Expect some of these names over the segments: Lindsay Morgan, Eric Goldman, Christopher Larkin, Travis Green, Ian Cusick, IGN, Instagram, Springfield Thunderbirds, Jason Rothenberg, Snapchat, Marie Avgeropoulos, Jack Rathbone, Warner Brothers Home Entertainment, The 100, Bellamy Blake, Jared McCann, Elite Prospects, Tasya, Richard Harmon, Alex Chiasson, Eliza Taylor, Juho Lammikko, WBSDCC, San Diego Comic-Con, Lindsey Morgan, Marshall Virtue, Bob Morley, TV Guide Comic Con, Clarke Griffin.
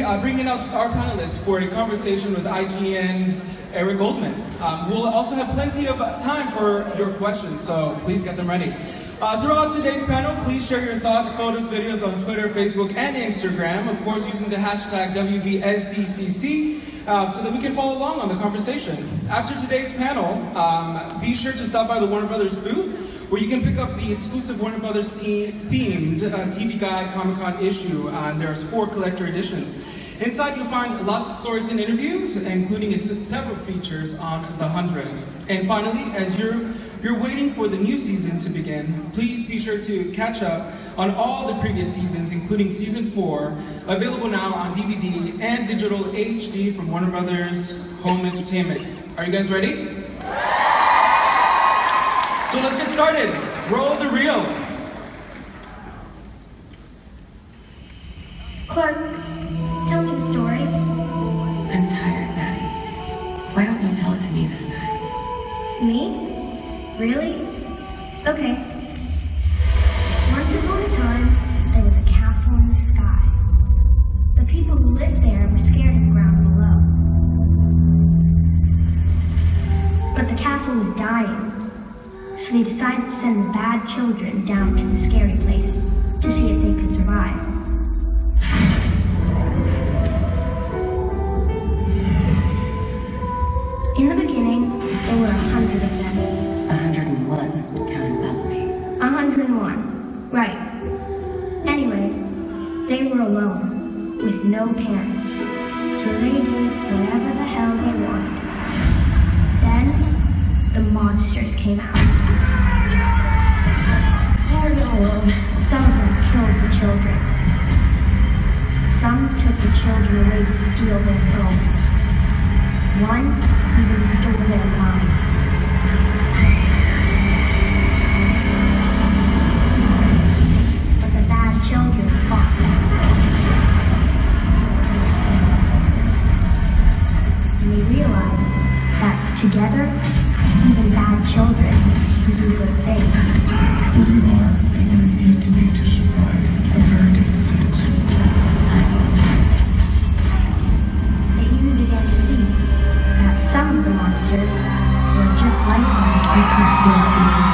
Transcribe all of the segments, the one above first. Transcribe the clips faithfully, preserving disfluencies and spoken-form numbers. Uh, bringing up our panelists for a conversation with I G N's Eric Goldman. Um, we'll also have plenty of time for your questions, so please get them ready. Uh, throughout today's panel, please share your thoughts, photos, videos on Twitter, Facebook, and Instagram, of course using the hashtag W B S D C C, uh, so that we can follow along on the conversation. After today's panel, um, be sure to stop by the Warner Brothers booth, where you can pick up the exclusive Warner Brothers themed uh, T V Guide Comic Con issue. Uh, there's four collector editions. Inside you'll find lots of stories and interviews, including several features on The one hundred. And finally, as you're, you're waiting for the new season to begin, please be sure to catch up on all the previous seasons, including season four, available now on D V D and digital H D from Warner Brothers Home Entertainment. Are you guys ready? So let's get started. Roll the reel. Clarke, tell me the story. I'm tired, Maddie. Why don't you tell it to me this time? Me? Really? Okay. Once upon a time, there was a castle in the sky. The people who lived there were scared of the ground below. But the castle was dying. So they decided to send the bad children down to the scary place to see if they could survive. In the beginning, there were a hundred of them. A hundred and one, counting Bellamy. A hundred and one, right. Anyway, they were alone, with no parents. So they did whatever the hell they wanted. Then, the monsters came out. They're not alone. Some of them killed the children. Some took the children away to steal their bones. One even stole their minds. But the bad children fought back. And they realized that together, even bad children can do good things. We are and we need to be to survive are very different things. They even began to see that some of the monsters were just like them. I start feeling something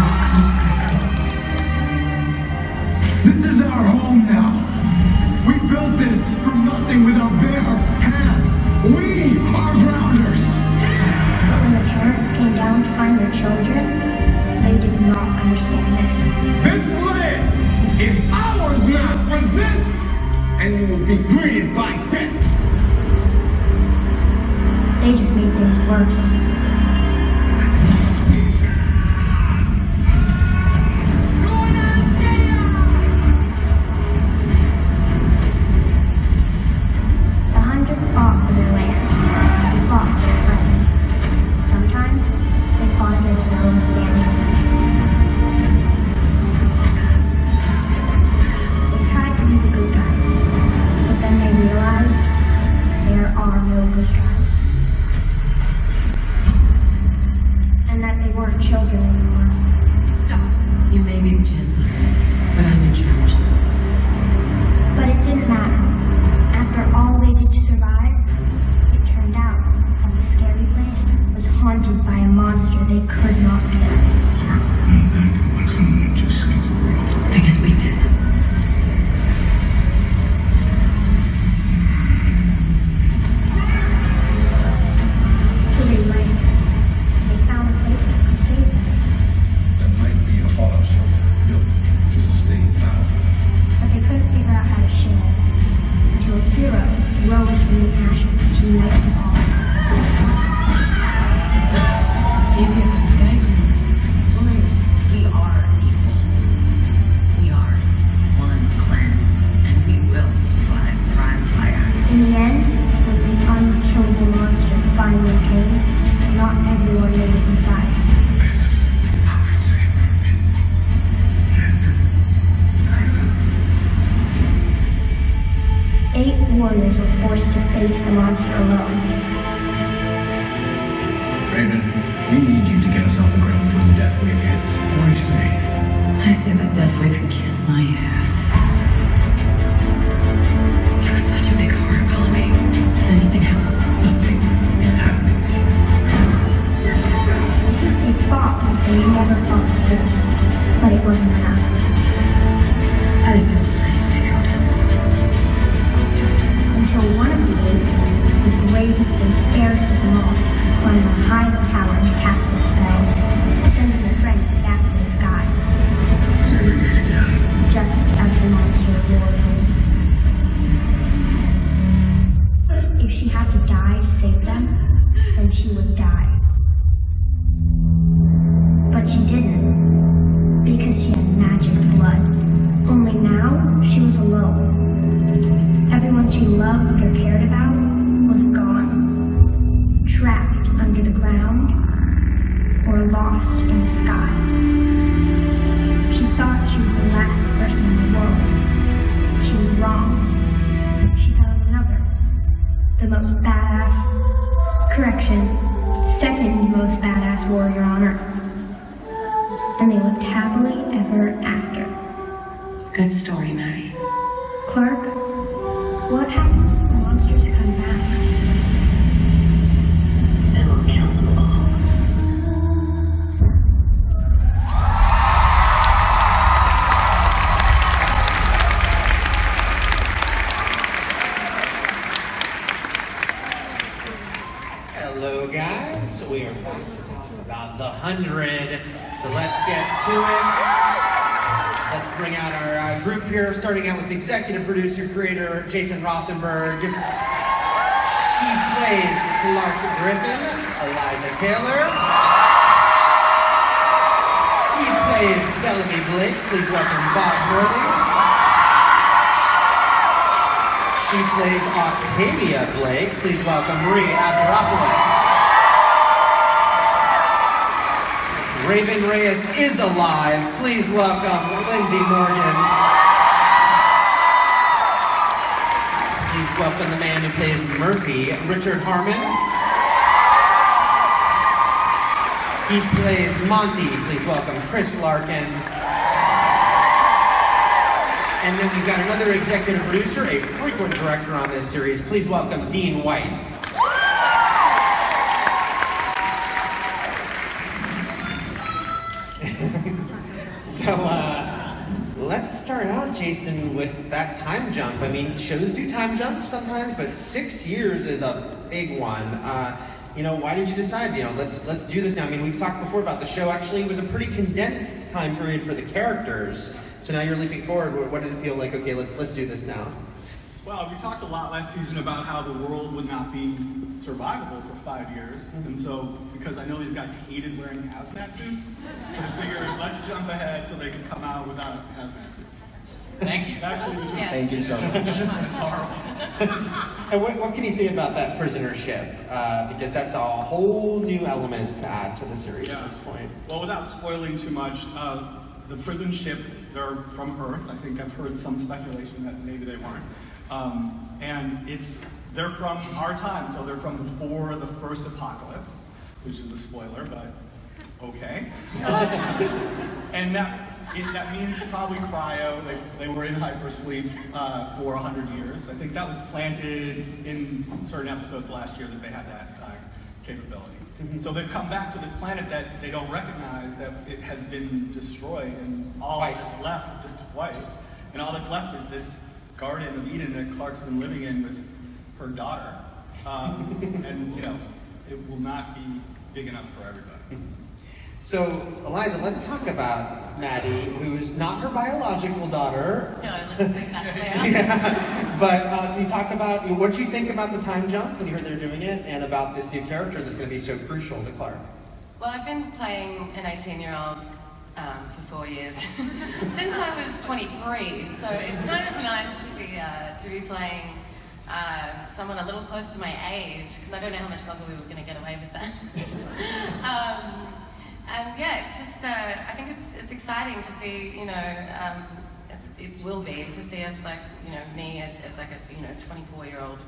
that comes back. This is our home now. We built this from nothing with our bare hands. We are grounders. Parents came down to find their children, they did not understand this. This land is ours now. Resist, and you will be greeted by death. They just made things worse. The hundred fought for their land. They fought for their friends. Sometimes they fought against their own families. They tried to be the good guys, but then they realized there are no good guys. And that they weren't children anymore. Stop. You may be the chancellor, but I'm in charge. But it didn't matter. After all they did to survive, it turned out that the scary place was haunted by a monster they could not kill. No, that's why someone had just saved the world. Because we did. So they left. They found a place that could save them. There might be a fallout shelter built to sustain thousands. But they couldn't figure out how to share it. Until a hero rose from the ashes to unite them all. T V Guide Skyrim is notorious. We are equal. We are one clan, and we will survive prime fire. In the end, when the unkillable monster finally came, not everyone made it inside. This is how I save my people. Sister, I love you. Eight warriors were forced to face the monster alone. Raven. We need you to get us off the ground before the death wave hits. What do you say? I say the death wave can kiss my ass. You got such a big she would die. But she didn't, because she had magic blood. Only now, she was alone. Everyone she loved or cared about was gone, trapped under the ground, or lost in the sky. She thought she was the last person in the world. She was wrong. She found another, the most badass, correction, second most badass warrior on Earth. And they lived happily ever after. Good story, Maddie. Clarke, what happens if the monsters come back? Then we'll kill them all. Hello, guys. So we are back to talk about The one hundred. So let's get to it. Let's bring out our uh, group here, starting out with executive producer, creator, Jason Rothenberg. She plays Clarke Griffin, Eliza Taylor. He plays Bellamy Blake. Please welcome Bob Morley. She plays Octavia Blake. Please welcome Marie Avgeropoulos. Raven Reyes is alive. Please welcome Lindsay Morgan. Please welcome the man who plays Murphy, Richard Harmon. He plays Monty. Please welcome Chris Larkin. And then we've got another executive producer, a frequent director on this series. Please welcome Dean White. So uh, let's start out, Jason, with that time jump. I mean, shows do time jumps sometimes, but six years is a big one. Uh, you know, why did you decide, you know, let's let's do this now? I mean, we've talked before about the show. Actually, it was a pretty condensed time period for the characters. So now you're leaping forward. What did it feel like? Okay, let's let's do this now. Well, we talked a lot last season about how the world would not be survivable for five years, and so because I know these guys hated wearing hazmat suits, I figured let's jump ahead so they can come out without hazmat suits. Thank you. Actually, we yes. Thank you so much. That's horrible. And what, what can you say about that prisonership? Uh, because that's a whole new element uh, to the series yeah. at this point. Well, without spoiling too much, uh, the prison ship, they're from Earth. I think I've heard some speculation that maybe they weren't. Um, and it's, they're from our time, so they're from before the first apocalypse, which is a spoiler, but okay. And that, it, that means probably cryo, they, they were in hypersleep uh, for one hundred years. I think that was planted in certain episodes last year that they had that uh, capability. Mm-hmm. So they've come back to this planet that they don't recognize, that it has been destroyed, and all twice. that's left, twice, and all that's left is this Garden of Eden that Clarke's been living in with her daughter, um, and you know it will not be big enough for everybody. So, Eliza, let's talk about Maddie, who's not her biological daughter. No, I look like that. Yeah. But uh, can you talk about what you think about the time jump when you heard they're doing it, and about this new character that's going to be so crucial to Clarke? Well, I've been playing an eighteen-year-old. Um, for four years, since I was twenty-three, so it's kind of nice to be uh, to be playing uh, someone a little close to my age, because I don't know how much longer we were going to get away with that. um, and yeah, it's just uh, I think it's it's exciting to see, you know, um, it's, it will be to see us, like, you know, me as, as like a, you know, twenty-four-year-old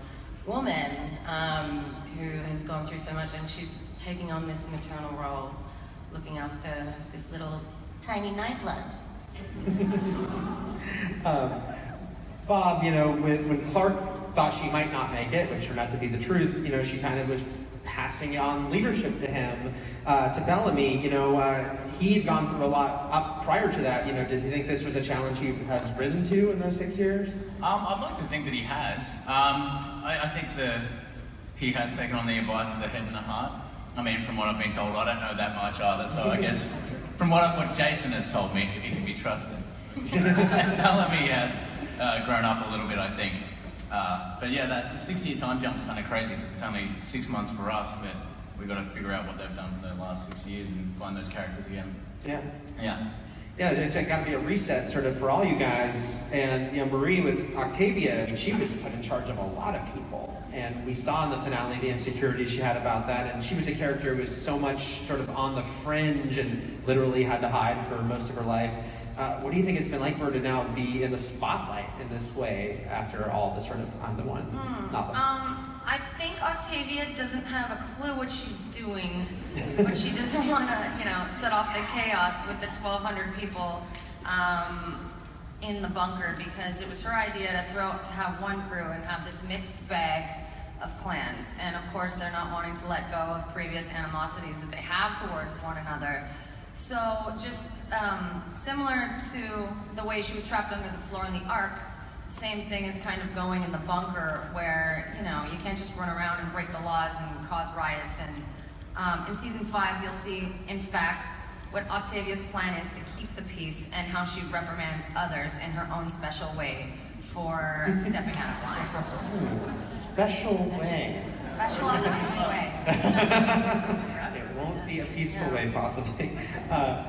woman um, who has gone through so much, and she's taking on this maternal role, looking after this little tiny nightblood. um, Bob, you know, when, when Clarke thought she might not make it, which turned out to be the truth, you know, she kind of was passing on leadership to him, uh, to Bellamy. You know, uh, he had gone through a lot up prior to that. You know, did you think this was a challenge he has risen to in those six years? Um, I'd like to think that he has. Um, I, I think that he has taken on the advice of the head and the heart. I mean, from what I've been told, I don't know that much either, so I guess from what, what Jason has told me, if he can be trusted. Bellamy has uh, grown up a little bit, I think. Uh, but yeah, that six-year time jump's kind of crazy because it's only six months for us, but we got to figure out what they've done for the last six years and find those characters again. Yeah. Yeah. Yeah, it's got to be a reset sort of for all you guys. And you know, Marie with Octavia, I mean, she was put in charge of a lot of people. And we saw in the finale the insecurity she had about that. And she was a character who was so much sort of on the fringe and literally had to hide for most of her life. Uh, what do you think it's been like for her to now be in the spotlight in this way after all the sort of I'm the one, mm, not the um, I think Octavia doesn't have a clue what she's doing, but she doesn't want to, you know, set off the chaos with the twelve hundred people um, in the bunker, because it was her idea to throw to have one crew and have this mixed bag of clans. And of course, they're not wanting to let go of previous animosities that they have towards one another. So just um, similar to the way she was trapped under the floor in the Ark, the same thing is kind of going in the bunker where, you know, you can't just run around and break the laws and cause riots. And um, in season five, you'll see, in fact, what Octavia's plan is to keep the peace and how she reprimands others in her own special way for stepping out of line. Ooh, special way. Special Octavia way. Won't be a peaceful yeah. way, possibly. Uh,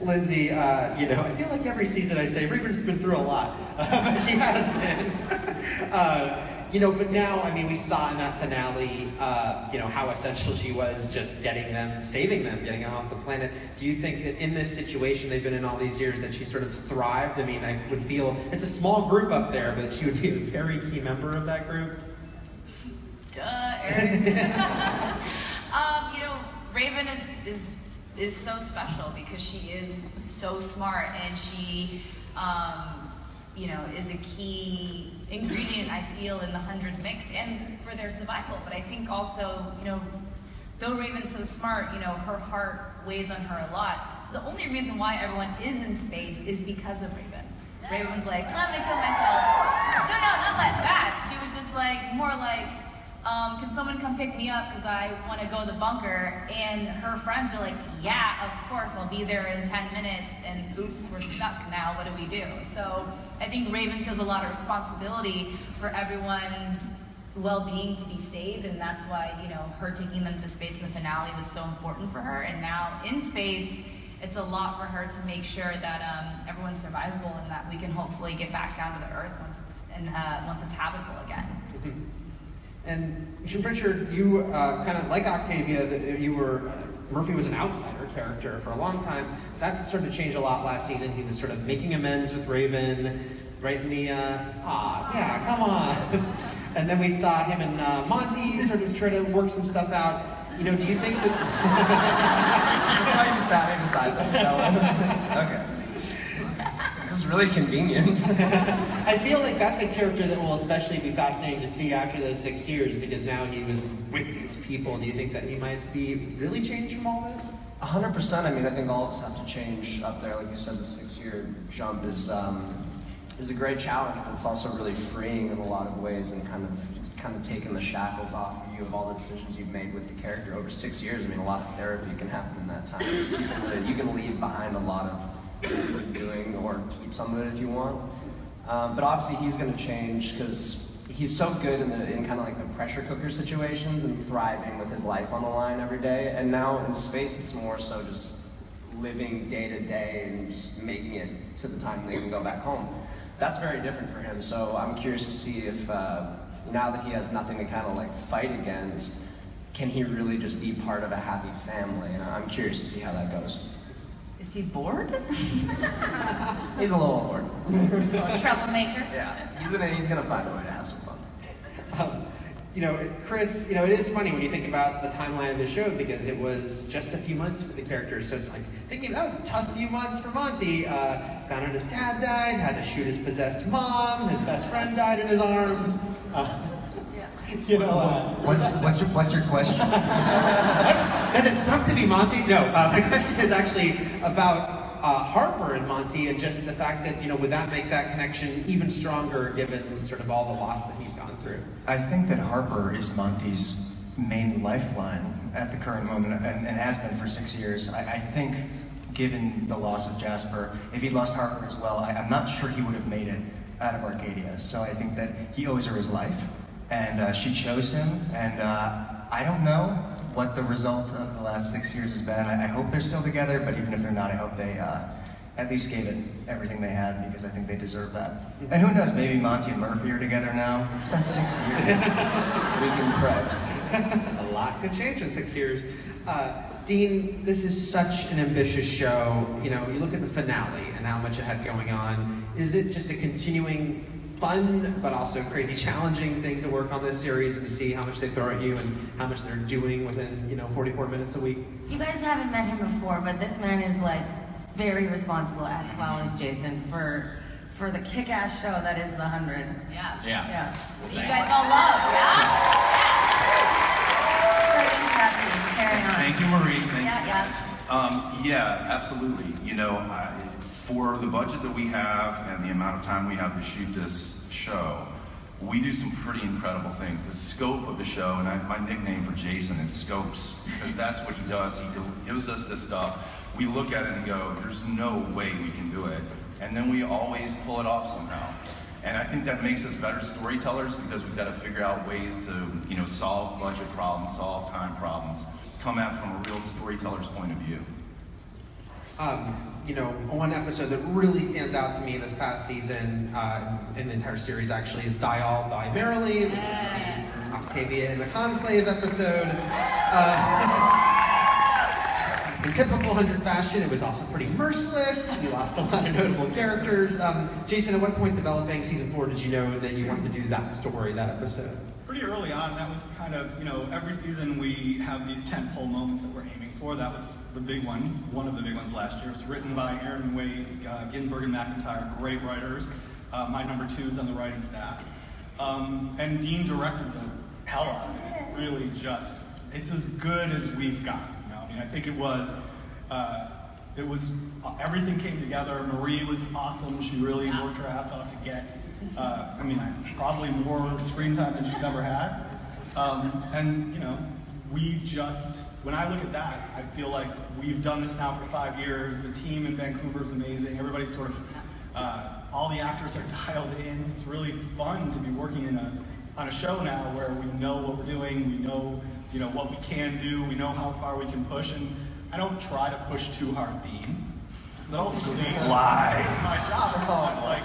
Lindsay, uh, you know, I feel like every season I say, Raven's been through a lot, uh, but she has been. uh, you know, but now, I mean, we saw in that finale, uh, you know, how essential she was just getting them, saving them, getting them off the planet. Do you think that in this situation they've been in all these years that she sort of thrived? I mean, I would feel, it's a small group up there, but she would be a very key member of that group. Duh, Eric. um, you know, Raven is, is, is so special because she is so smart, and she, um, you know, is a key ingredient, I feel, in the one hundred mix and for their survival. But I think also, you know, though Raven's so smart, you know, her heart weighs on her a lot. The only reason why everyone is in space is because of Raven. Raven's like, I'm gonna kill myself. No, no, not like that. She was just like, more like, Um, can someone come pick me up because I want to go to the bunker? And her friends are like, yeah, of course, I'll be there in ten minutes, and oops, we're stuck now, what do we do? So I think Raven feels a lot of responsibility for everyone's well-being to be saved, and that's why, you know, her taking them to space in the finale was so important for her. And now in space, it's a lot for her to make sure that um, everyone's survivable and that we can hopefully get back down to the Earth once it's, and, uh, once it's habitable again. And Richard, you uh, kind of like Octavia, you were, uh, Murphy was an outsider character for a long time. That sort of changed a lot last season. He was sort of making amends with Raven, right in the, uh, ah, yeah, come on. And then we saw him and uh, Monty sort of try to work some stuff out. You know, do you think that... This might be sounding beside them. Okay. This is really convenient. I feel like that's a character that will especially be fascinating to see after those six years because now he was with these people. Do you think that he might be really changed from all this? one hundred percent. I mean, I think all of us have to change up there. Like you said, the six-year jump is um, is a great challenge, but it's also really freeing in a lot of ways and kind of kind of taking the shackles off of you of all the decisions you've made with the character over six years. I mean, a lot of therapy can happen in that time. So you can really, you can leave behind a lot of doing or keep some of it if you want, um, but obviously he's going to change because he's so good in, in kind of like the pressure cooker situations and thriving with his life on the line every day. And now in space it's more so just living day to day and just making it to the time they can go back home. That's very different for him, so I'm curious to see if uh, now that he has nothing to kind of like fight against, can he really just be part of a happy family? And I'm curious to see how that goes. Is he bored? He's a little bored. A troublemaker? Yeah, he's gonna, he's gonna find a way to have some fun. Um, you know, Chris, you know, it is funny when you think about the timeline of the show because it was just a few months for the characters, so it's like, thinking that was a tough few months for Monty. Uh, found out his dad died, had to shoot his possessed mom, his best friend died in his arms. Uh, You know, uh, what's, what's, your, what's your question? Does it suck to be Monty? No, uh, my question is actually about uh, Harper and Monty and just the fact that, you know, would that make that connection even stronger given sort of all the loss that he's gone through? I think that Harper is Monty's main lifeline at the current moment and, and has been for six years. I, I think given the loss of Jasper, if he'd lost Harper as well, I, I'm not sure he would have made it out of Arcadia. So I think that he owes her his life. And uh, she chose him, and uh, I don't know what the result of the last six years has been. I, I hope they're still together, but even if they're not, I hope they uh, at least gave it everything they had, because I think they deserve that. And who knows, maybe Monty and Murphy are together now. It's been six years. We can pray. A lot could change in six years. Uh, Dean, this is such an ambitious show. You know, you look at the finale and how much it had going on. Is it just a continuing fun, but also crazy challenging thing to work on this series and to see how much they throw at you and how much they're doing within, you know, forty-four minutes a week? You guys haven't met him before, but this man is like very responsible, as well as Jason, for for the kick-ass show that is The one hundred. Yeah. Yeah. Yeah. Well, you guys all love, yeah? Carry on. Thank you, Marie. Thank yeah, you yeah. Um, yeah, absolutely. You know, I, for the budget that we have and the amount of time we have to shoot this show, we do some pretty incredible things. The scope of the show, and I, my nickname for Jason is Scopes, because that's what he does. He gives us this stuff. We look at it and go, there's no way we can do it. And then we always pull it off somehow. And I think that makes us better storytellers, because we've got to figure out ways to, you know, solve budget problems, solve time problems, come at it from a real storyteller's point of view. Um, you know, one episode that really stands out to me this past season, uh, in the entire series actually, is Die All, Die Merrily, which yeah. is the Octavia and the Conclave episode. Uh, in typical one hundred fashion, it was also pretty merciless. You lost a lot of notable characters. Um, Jason, at what point developing season four did you know that you wanted to do that story, that episode? Pretty early on. That was kind of, you know, every season we have these tentpole moments that we're aiming for. That was the big one, one of the big ones last year. It was written by Aaron Wade, uh, Ginsberg and McIntyre, great writers. Uh, my number two is on the writing staff. Um, and Dean directed the hell out of it. It's really just, it's as good as we've gotten. You know? I mean, I think it was, uh, it was, uh, everything came together. Marie was awesome. She really yeah. worked her ass off to get, uh, I mean, probably more screen time than she's ever had. Um, and, you know, we just, when I look at that, I feel like we've done this now for five years. The team in Vancouver is amazing. Everybody's sort of, uh, all the actors are dialed in. It's really fun to be working in a, on a show now where we know what we're doing, we know, you know, what we can do, we know how far we can push, and I don't try to push too hard, Dean. No, Dean, why? It's my job, I like,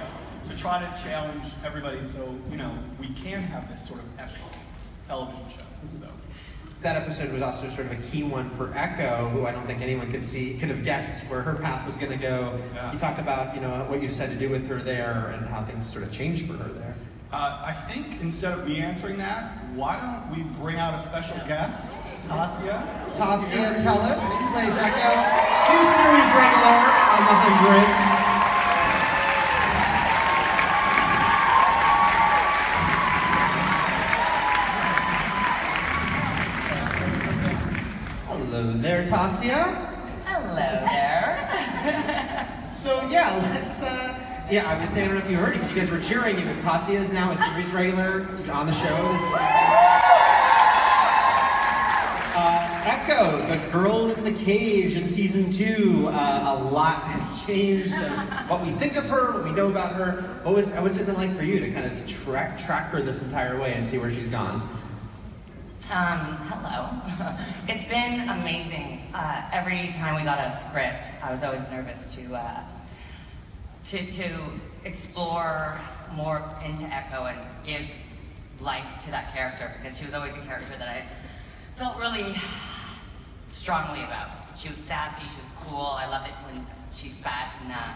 to try to challenge everybody so, you know, we can have this sort of epic television show, so. That episode was also sort of a key one for Echo, who I don't think anyone could see, could have guessed where her path was going to go. Yeah. You talked about, you know, what you decided to do with her there and how things sort of changed for her there. Uh, I think instead of me answering that, why don't we bring out a special guest, Tasya? Tasya Tellis, who plays Echo, new series regular on The one hundred. Hello there, Tasya. Hello there. So yeah, let's, uh, yeah, I was saying, I don't know if you heard it, because you guys were cheering, even Tasya is now a series regular on the show. Uh, Echo, the girl in the cage in season two, uh, a lot has changed. What we think of her, what we know about her. What was, what's it been like for you to kind of track, track her this entire way and see where she's gone? Um, hello. It's been amazing. Uh, every time we got a script, I was always nervous to, uh, to, to explore more into Echo and give life to that character, because she was always a character that I felt really strongly about. She was sassy, she was cool. I loved it when she spat in uh,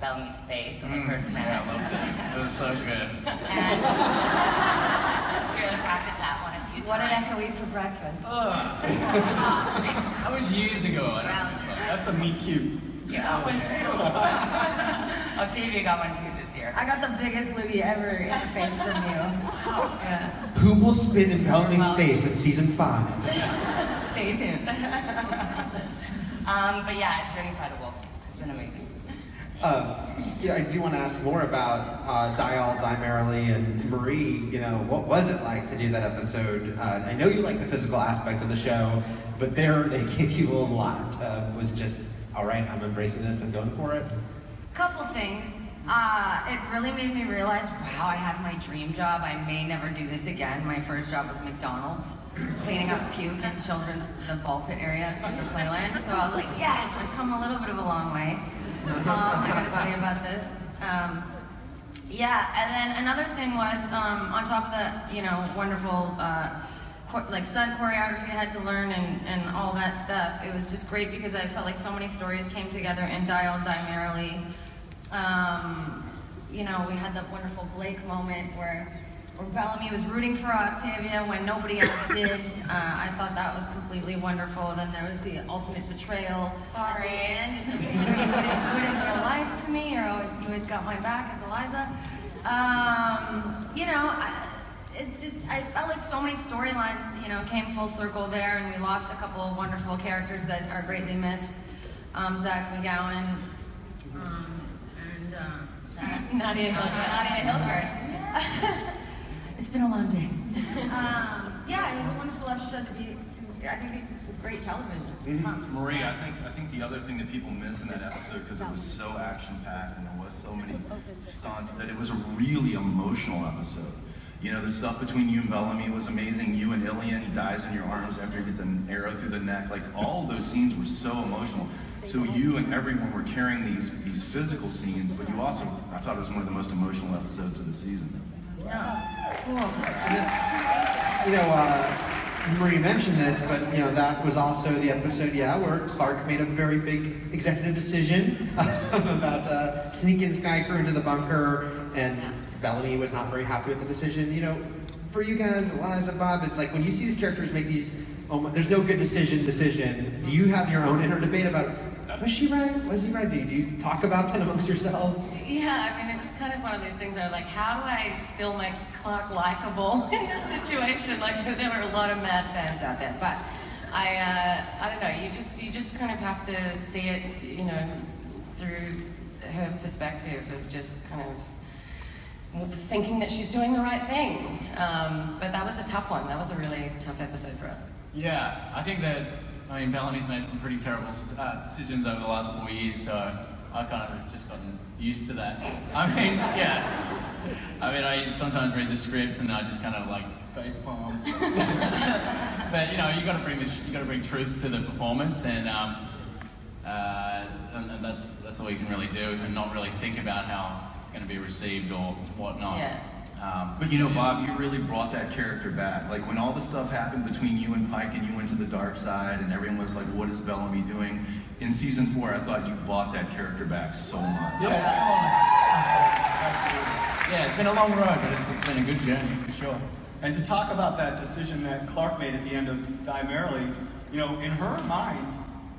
Bellamy's face when we mm, first met. Yeah, I loved it. It was so good. And we're going to practice that one. What did Echo eat for breakfast? Uh, that was years ago. I don't wow. remember. That's a meat cute. Yeah, I went too. Octavia got one too this year. I got the biggest loogie ever in the face from you. Yeah. Who will spin in Bellamy's well, face in season five? Stay tuned. um, but yeah, it's been incredible. It's been amazing. Uh, yeah, I do want to ask more about uh, Die All, Die Merrily and Marie. You know, what was it like to do that episode? Uh, I know you like the physical aspect of the show, but there they gave you a lot. Uh, was it just, all right, I'm embracing this and going for it? Couple things. Uh, it really made me realize, wow, I have my dream job. I may never do this again. My first job was McDonald's, cleaning up puke in children's, the ball pit area of the playland. So I was like, yes, I've come a little bit of a long way. Um, I gotta tell you about this. Um, yeah, and then another thing was, um, on top of the, you know, wonderful, uh, like stunt choreography I had to learn and, and all that stuff, it was just great because I felt like so many stories came together and dialed dimerily. Um, you know, we had that wonderful Blake moment where, where Bellamy was rooting for Octavia when nobody else did. Uh, I thought that was completely wonderful. Then there was the ultimate betrayal. Sorry, and you didn't do it in real life to me, or always, you always got my back as Eliza. Um, you know, I, it's just, I felt like so many storylines, you know, came full circle there, and we lost a couple of wonderful characters that are greatly missed. Um, Zach McGowan. Um, Um, Nadia Hilbert. It's been a long day. Um, yeah, it was a wonderful episode to be. To, I think it just was great television. Mm-hmm. Marie, I think I think the other thing that people miss in that episode, because it was so action packed and there was so many stunts, that it was a really emotional episode. You know, the stuff between you and Bellamy was amazing. You and Ilian, he dies in your arms after he gets an arrow through the neck. Like, all those scenes were so emotional. So you and everyone were carrying these these physical scenes, but you also, I thought it was one of the most emotional episodes of the season. Yeah. Cool. Yeah. You know, uh, Marie mentioned this, but you know, that was also the episode, yeah, where Clarke made a very big executive decision about uh, sneaking Sky Crew into the bunker, and Bellamy was not very happy with the decision. You know, for you guys, Eliza, Bob, it's like when you see these characters make these, oh my, there's no good decision, decision. Do you have your own inner debate about, was she right? Was he right? Do you, do you talk about that amongst yourselves? Yeah, I mean, it was kind of one of those things where, like, how do I still make Clarke likable in this situation? Like, there were a lot of mad fans out there, but I, uh, I don't know. You just, you just kind of have to see it, you know, through her perspective of just kind of thinking that she's doing the right thing. Um, but that was a tough one. That was a really tough episode for us. Yeah, I think that, I mean, Bellamy's made some pretty terrible uh, decisions over the last four years, so I've kind of just gotten used to that. I mean, yeah. I mean, I sometimes read the scripts and I just kind of like facepalm. But you know, you got to bring this, you got to bring truth to the performance, and um, uh, and, and that's that's all you can really do, and not really think about how it's going to be received or whatnot. Yeah. Um, but you know, Bob, you really brought that character back. Like, when all the stuff happened between you and Pike and you went to the dark side and everyone was like, what is Bellamy doing? In season four, I thought you brought that character back so much. Yeah, yeah, yeah, it's been a long road, but it's, it's been a good journey, for sure. And to talk about that decision that Clarke made at the end of Dimerily, you know, in her mind,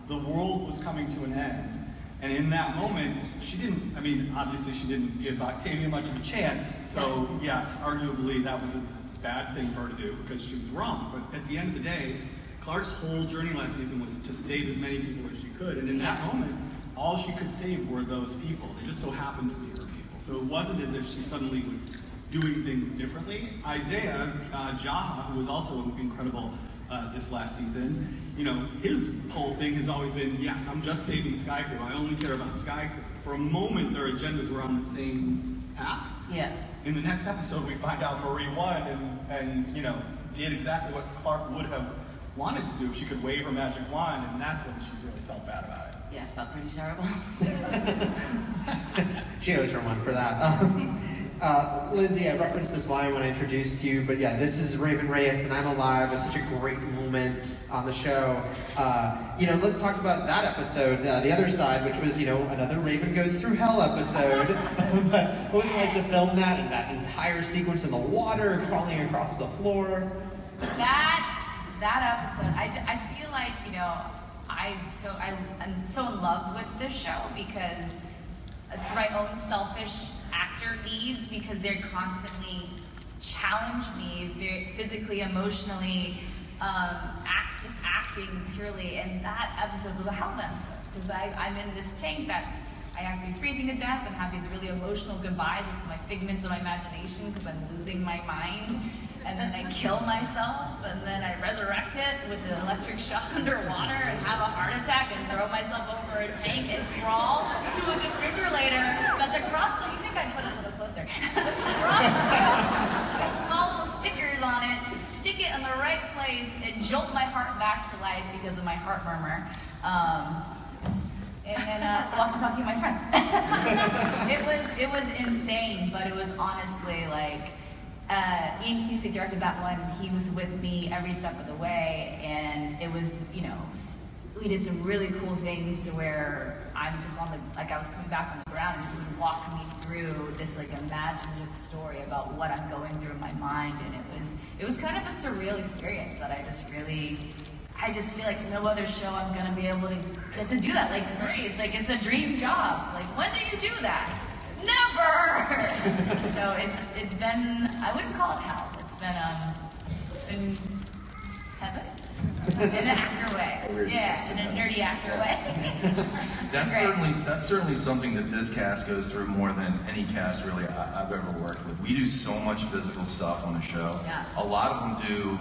the world was coming to an end. And in that moment, she didn't, I mean, obviously she didn't give Octavia much of a chance, so yes, arguably that was a bad thing for her to do because she was wrong. But at the end of the day, Clarke's whole journey last season was to save as many people as she could, and in that moment, all she could save were those people. They just so happened to be her people. So it wasn't as if she suddenly was doing things differently. Isaiah uh, Jaha, who was also incredible uh, this last season, you know, his whole thing has always been, yes, I'm just saving Sky Crew. I only care about Sky Crew. For a moment, their agendas were on the same path. Yeah. In the next episode, we find out Marie won and, and you know, did exactly what Clarke would have wanted to do if she could wave her magic wand, and that's when she really felt bad about it. Yeah, I felt pretty terrible. She owes her one for that. Um, uh, Lindsay, I referenced this line when I introduced you, but yeah, this is Raven Reyes, and I'm alive. It's such a great on the show. Uh, you know, let's talk about that episode, uh, the other side, which was, you know, another Raven Goes Through Hell episode. But what was it like to film that and that entire sequence in the water, crawling across the floor? That, that episode, I, I feel like, you know, I, so, I, I'm so in love with this show because it's my own selfish actor needs, because they're constantly challenge me, they're physically, emotionally, Um, act, just acting purely, and that episode was a hell of an episode because I'm in this tank that's, I have to be freezing to death and have these really emotional goodbyes with my figments of my imagination because I'm losing my mind, and then I kill myself, and then I resurrect it with an electric shock underwater and have a heart attack and throw myself over a tank and crawl to a defibrillator that's across the, you think I'd put it a little closer, across the room with small little stickers on it, stick it in the right place, and jolt my heart back to life because of my heart murmur. Um, and then uh, walkie-talkie my friends. It was, it was insane, but it was honestly like, Uh, Ian Cusick directed that one. He was with me every step of the way, and it was, you know, we did some really cool things to where I'm just on the, like I was coming back on the ground, and he would walk me through this like imaginative story about what I'm going through in my mind, and it was, it was kind of a surreal experience that I just really, I just feel like no other show I'm gonna be able to get to do that. Like, Marie, it's like, it's a dream job. It's like, when do you do that? Never! So it's it's been, I wouldn't call it hell. It's been um it's been heaven in an actor way. Yeah, in a nerdy actor way. That's great. certainly that's certainly something that this cast goes through more than any cast really I, I've ever worked with. We do so much physical stuff on the show. Yeah. A lot of them do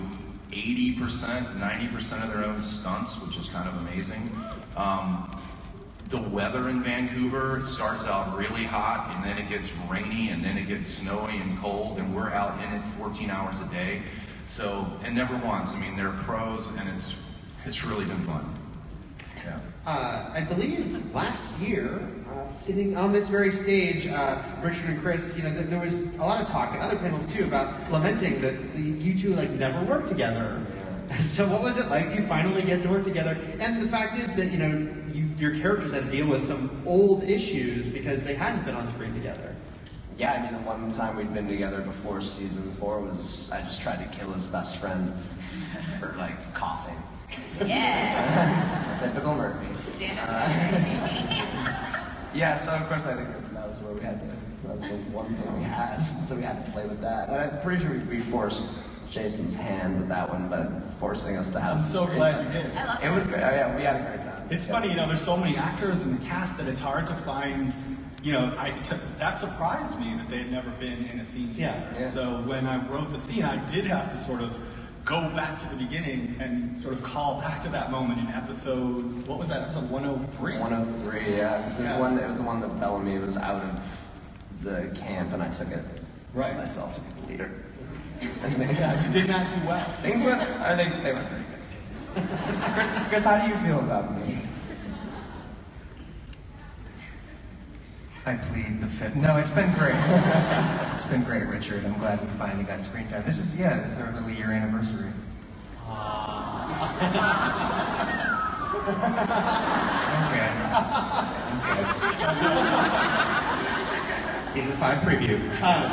eighty percent, ninety percent of their own stunts, which is kind of amazing. Um, The weather in Vancouver starts out really hot, and then it gets rainy, and then it gets snowy and cold, and we're out in it fourteen hours a day. So, and never once. I mean, they're pros, and it's it's really been fun. Yeah. Uh, I believe last year, uh, sitting on this very stage, uh, Richard and Chris, you know, th there was a lot of talk at other panels too about lamenting that the, you two like never worked together. So, what was it like to finally get to work together? And the fact is that you know. Your characters had to deal with some old issues because they hadn't been on screen together. Yeah, I mean, the one time we'd been together before season four was I just tried to kill his best friend for, like, coughing. Yeah! Typical Murphy. Stand up. Uh, yeah, so of course I think that was where we had to, that was the one thing we had, so we had to play with that. But I'm pretty sure we, we forced Jason's hand with that one, but forcing us to have. I'm so glad you did. I love it. It was great. Oh, yeah, we had a great time. It's yeah. funny, you know, there's so many actors in the cast that it's hard to find, you know, I, to, that surprised me that they had never been in a scene together. Yeah. Yeah. So when I wrote the scene, I did have to sort of go back to the beginning and sort of call back to that moment in episode, what was that, episode one oh three? one oh three, yeah. Because yeah. It, it was the one that Bellamy was out of the camp and I took it right. myself to be the leader. And they, yeah, you did not do well. Things went, I think they went pretty good. Chris, Chris, how do you feel about me? I plead the fifth. No, it's been great. It's been great, Richard. I'm glad we finally got screen time. This is, yeah, this is our little year anniversary. Okay. Okay. Season five preview. Um,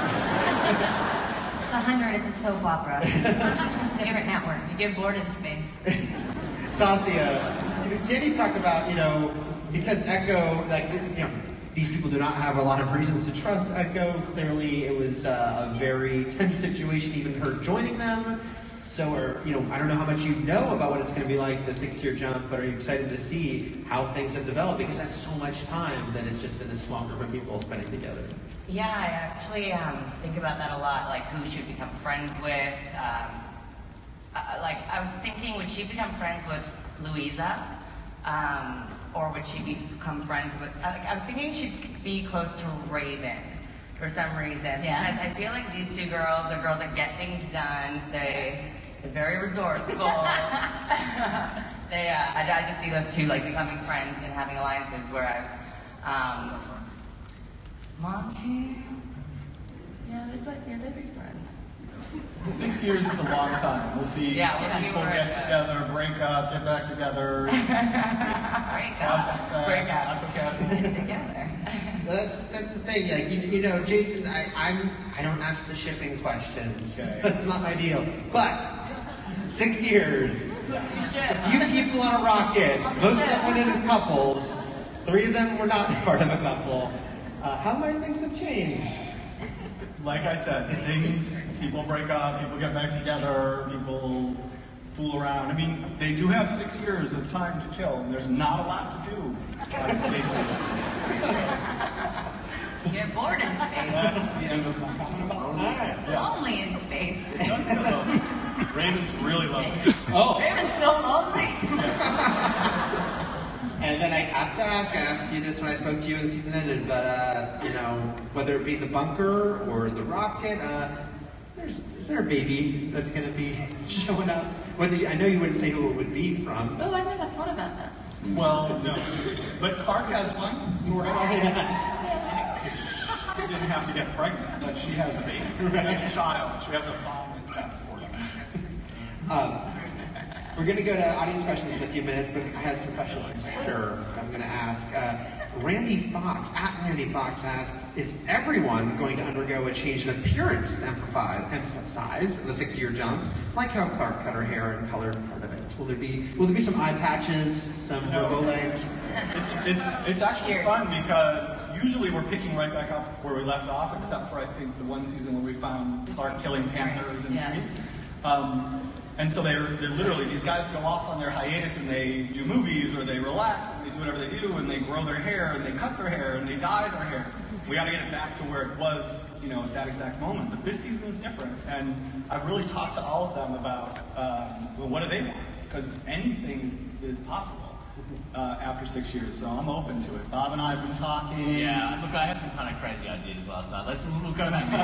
one hundred, it's a soap opera. Different network. You get bored in space. Tasya, can you talk about, you know, because Echo, like, you know, these people do not have a lot of reasons to trust Echo. Clearly, it was uh, a very tense situation, even her joining them. So, or, you know, I don't know how much you know about what it's going to be like, the six-year jump, but are you excited to see how things have developed? Because that's so much time that it's just been this small group of people spending together. Yeah, I actually um, think about that a lot, like who she would become friends with. Um, uh, like, I was thinking, would she become friends with Louisa? Um, or would she become friends with, uh, I was thinking she'd be close to Raven. For some reason, yeah. Because I feel like these two girls, the girls that get things done, they, they're very resourceful. they, uh, I, I just see those two like becoming friends and having alliances, whereas um, Monty, yeah, they'd, yeah, they'd be friends. Six years is a long time. We'll see yeah, we'll people see get together, break up, get back together. break up, uh, break up, okay. Get together. That's that's the thing. Like you, you know, Jason, I, I'm I don't ask the shipping questions. Okay. That's not my deal. But six years, a few people on a rocket. Most of them went in as couples. Three of them were not part of a couple. Uh, how might things have changed? Like I said, things, people break up, people get back together, people fool around. I mean, they do have six years of time to kill, and there's not a lot to do on space. You're bored in space. That's the end of my comment. It's only in space. Raven's really lonely. Oh. Raven's so lonely. And then I have to ask, I asked you this when I spoke to you when the season ended, but, uh, you know, whether it be the bunker or the rocket, uh, there's, is there a baby that's going to be showing up? Whether you, I know you wouldn't say who it would be from. Oh, I've never thought about that. Well, no. But Clarke has one, sort of. She didn't have to get pregnant, but she has a baby. She has a child. She has a mom that's that important. Um, We're going to go to audience questions in a few minutes, but I have some questions later I'm going to ask. Uh, Randy Fox, at Randy Fox asked, is everyone going to undergo a change in appearance to emphasize the six-year jump, like how Clarke cut her hair and colored part of it? Will there be will there be some eye patches, some no. robo legs? It's, it's, it's actually Cheers. fun because usually we're picking right back up where we left off, except for I think the one season where we found Clarke killing panthers and trees. Yeah. Um, And so they're, they're literally, these guys go off on their hiatus and they do movies or they relax and they do whatever they do and they grow their hair and they cut their hair and they dye their hair. We gotta get it back to where it was, you know, at that exact moment. But this season's different, and I've really talked to all of them about, um, well, what do they want? Because anything is, is possible. Uh, after six years, so I'm open to it. Bob and I have been talking. Yeah, look, I had some kind of crazy ideas last night. Let's we'll go back to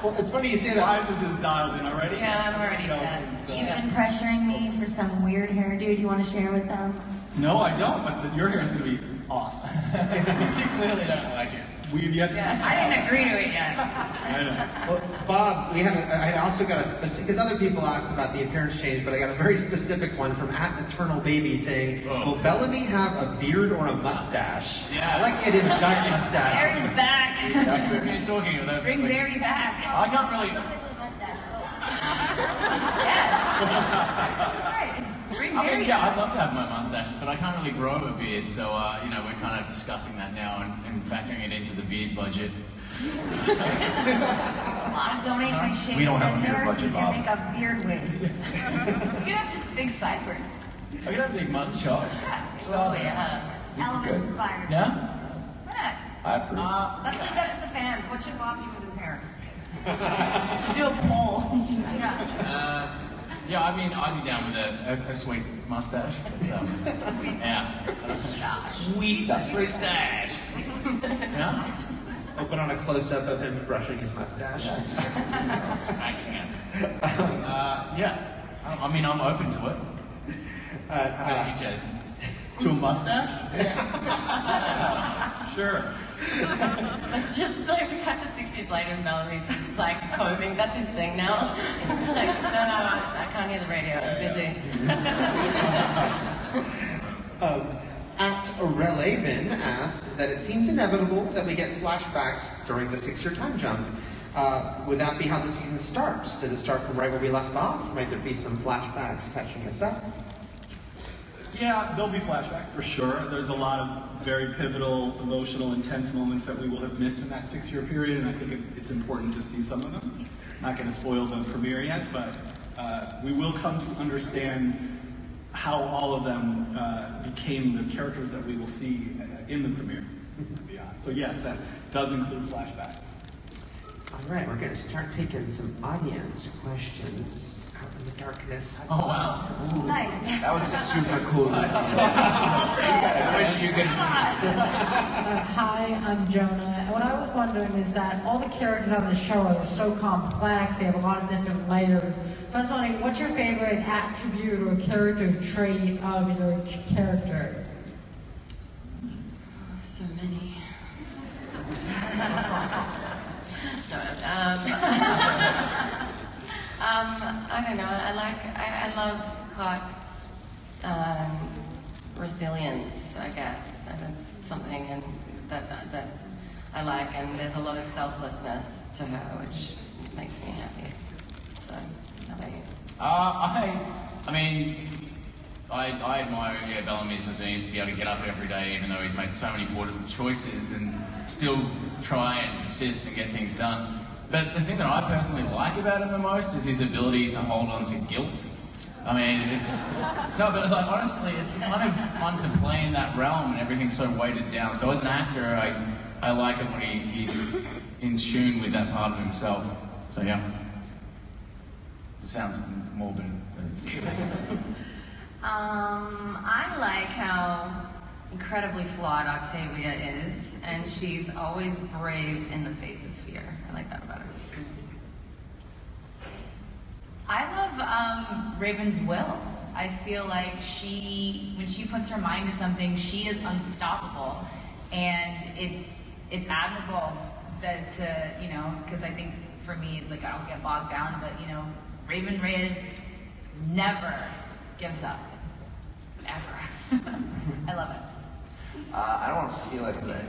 it. Well, it's funny you say that. Isis is dialed in already. Yeah, I'm already no, set. So. You've been pressuring me for some weird hairdo. Do you want to share with them? No, I don't, but the, your hair is going to be awesome. You clearly don't like it. We've yet to yeah, I didn't agree to it yet. I know. Well, Bob, we had a, I also got a specific, because other people asked about the appearance change, but I got a very specific one from at Eternal Baby saying, oh. will Bellamy have a beard or a mustache? Yeah. I like it in giant mustache. Barry's back. That's what you're talking about. Bring Barry back. I can't really. Mustache. Yes. Right. Bring Barry I mean, yeah, back. I'd love to have my mustache, but I can't really grow a beard, so, uh, you know, we're kind of discussing that now and, and factoring it into the beard budget. Bob, donate my shit. We don't have a beard budget, Bob. You can make a beard wig. You can have just big size words. I can have big mutton chops. Yeah, totally. Yeah. Elements inspired. Yeah? Why not? I approve. Uh, Let's leave that to the fans. What should Bob do with his hair? Do a poll. Yeah. Uh, Yeah, I mean, I'd be down with a, a, a sweet mustache. But, um, sweet. Yeah. Sweet mustache. Yeah. Open on a close-up of him brushing his mustache. Yeah, just, just maxing it. Uh, yeah. I, I mean, I'm open to it. Uh, How about uh, you, Jason? To a mustache? Yeah. Sure. It's just like we cut to sixties later and Bellamy's just like combing. That's his thing now. It's like, no, no, no, I can't hear the radio. I'm busy. um, at Relaven asked that it seems inevitable that we get flashbacks during the six-year time jump. Uh, would that be how the season starts? Does it start from right where we left off? Might there be some flashbacks catching us up? Yeah, there'll be flashbacks for sure. There's a lot of very pivotal, emotional, intense moments that we will have missed in that six-year period, and I think it, it's important to see some of them. Not going to spoil the premiere yet, but uh, we will come to understand how all of them uh, became the characters that we will see in the premiere and beyond. So yes, that does include flashbacks. All right, we're going to start taking some audience questions. In the darkness. Oh wow! Ooh. Nice. That was a super cool. I wish you could see. Uh, hi, I'm Jonah. What I was wondering is that all the characters on the show are so complex. They have a lot of different layers. So I was wondering, what's your favorite attribute or character trait of your character? Oh, so many. no, um. Um, I don't know, I like, I, I love Clarke's um, resilience, I guess, and it's something and that, that I like, and there's a lot of selflessness to her, which makes me happy. So, how about you? Uh, I, I mean, I, I admire yeah, Bellamy's resilience to be able to get up every day, even though he's made so many poor choices, and still try and persist and get things done. But the thing that I personally like about him the most is his ability to hold on to guilt. I mean, it's... No, but like, honestly, it's kind of fun to play in that realm and everything's so weighted down. So as an actor, I, I like it when he, he's in tune with that part of himself. So, yeah. It sounds morbid, but it's true. um, I like how incredibly flawed Octavia is, and she's always brave in the face of fear. I like that about her. I love um, Raven's will. I feel like she, when she puts her mind to something, she is unstoppable, and it's it's admirable that to, you know, because I think for me it's like I don't get bogged down, but you know, Raven Reyes never gives up, ever. I love it. Uh, I don't want to steal it, but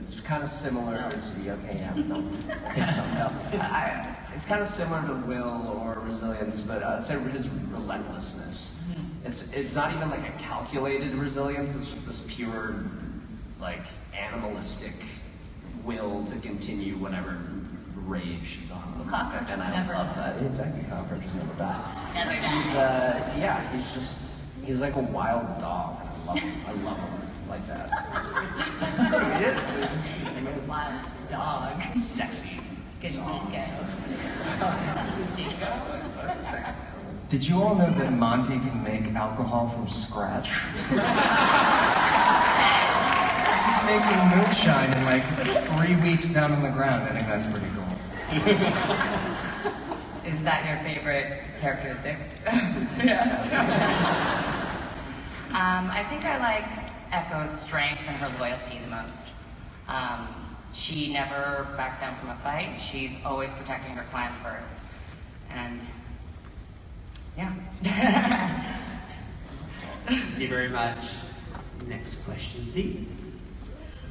it's kind of similar no. to okay, yeah, no, I think so, no. I, it's kind of similar to will or resilience, but I'd say his relentlessness. Mm-hmm. It's it's not even like a calculated resilience. It's just this pure, like animalistic will to continue whenever rage is on them. Cockroaches and I never love that. Exactly, cockroaches never die. Never die. He's, uh, yeah, he's just he's like a wild dog. And I love him. I love him. Like that. That's what it is. Like a wild dog. It's sexy. Get your dog. That's a sexy animal. Did you all know that Monty can make alcohol from scratch? He's making moonshine in like three weeks down on the ground. I think that's pretty cool. Is that your favorite characteristic? Yes. um, I think I like Echo's strength and her loyalty the most. Um, she never backs down from a fight. She's always protecting her client first. And yeah. Thank you very much. Next question, please.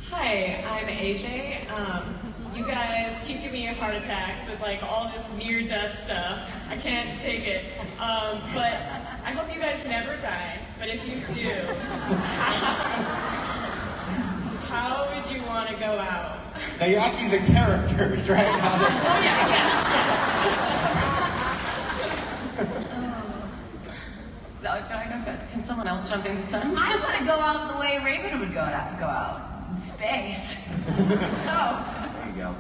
Hi, I'm A J. Um, you guys keep giving me heart attacks with like all this near-death stuff. I can't take it. Um, but I hope you guys never die. But if you do, how would you want to go out? Now you're asking the characters, right? How they're oh yeah, yeah. Oh, John, can someone else jump in this time? I want to go out the way Raven would go out. Go out. Space. So. There you go.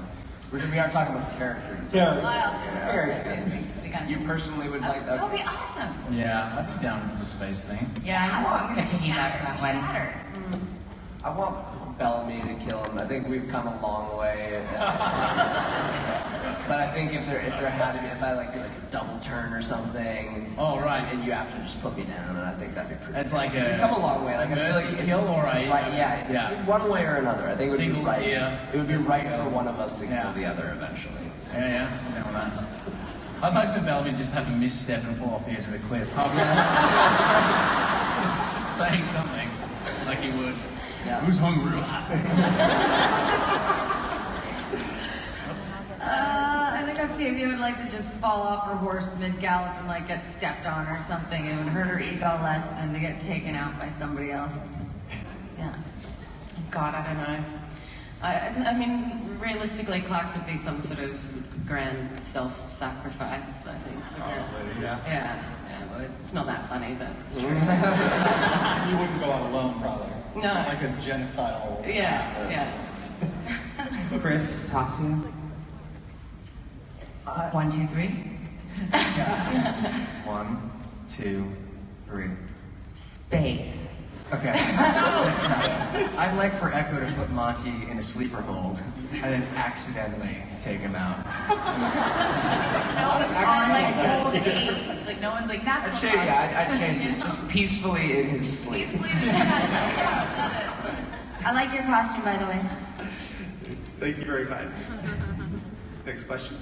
We're, we are talking about characters. Yeah. Yeah. Characters. You personally would uh, like that? That would be awesome. Yeah, I'd be down for the space thing. Yeah, I, I want to shatter, shatter. Mm. I want Bellamy to kill him. I think we've come a long way. And, uh, but I think if there if there had to be, if I like do like a double turn or something. Oh right. And you have to just put me down, and I think that'd be pretty. It's like a. We've come a long way. Like a mercy like kill, or right? Like, yeah, yeah. One way or another. I think it would Singles, be right. Yeah. It would be right for one of us to yeah. kill the other eventually. Yeah, yeah. Never mind. I'd like for Bellamy to just have a misstep and fall off the edge of a cliff. Just saying something like he would. Yeah. Who's hungry? uh, I think Octavia would like to just fall off her horse mid-gallop and like get stepped on or something. It would hurt her ego less than to get taken out by somebody else. Yeah. God, I don't know. I, I mean, realistically, Clarke's would be some sort of grand self-sacrifice, I think. Probably, yeah. Yeah, yeah, yeah well, it's not that funny, but it's true. You wouldn't go out alone, probably. No. Like a genocidal... Yeah, yeah. Chris, Tasya? Uh, one, two, three? Yeah. One, two, three. Space. Okay. That's not it. I'd like for Echo to put Monty in a sleeper hold and then accidentally take him out. No one's on like, like no one's like natural. I'd change, yeah, I'd, I'd change it. Just peacefully in his sleep. Peacefully in his sleep. I like your costume, by the way. Thank you very much. Next question.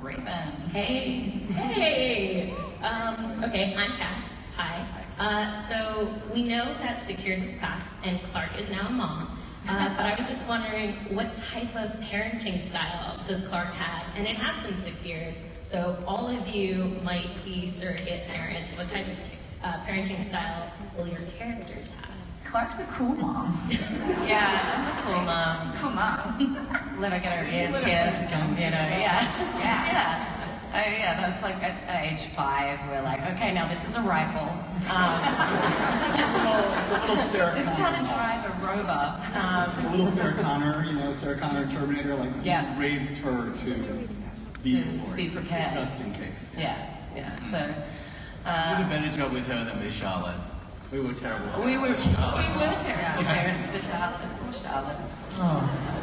Raven. Hey. Hey. Um, okay, I'm Kat. Hi. Uh, so we know that six years has passed and Clarke is now a mom, uh, but I was just wondering what type of parenting style does Clarke have? And it has been six years, so all of you might be surrogate parents. What type of uh, parenting style will your characters have? Clarke's a cool mom. Yeah, I'm a cool mom. Cool mom. Let her get her ears kissed, and, you know, yeah, yeah. yeah. Oh yeah, that's like at, at age five, we're like, okay, now this is a rifle. Um, oh, it's a little Sarah Connor. This is how to drive a rover. Um, it's a little Sarah Connor, you know, Sarah Connor Terminator, like yeah. raised her to be, be prepared. Just in case. Yeah, yeah. yeah. So. Um, we did a better job with her than with Charlotte. We were terrible parents. We were, for Charlotte. We were terrible yeah. parents for Charlotte. Poor Charlotte. Oh.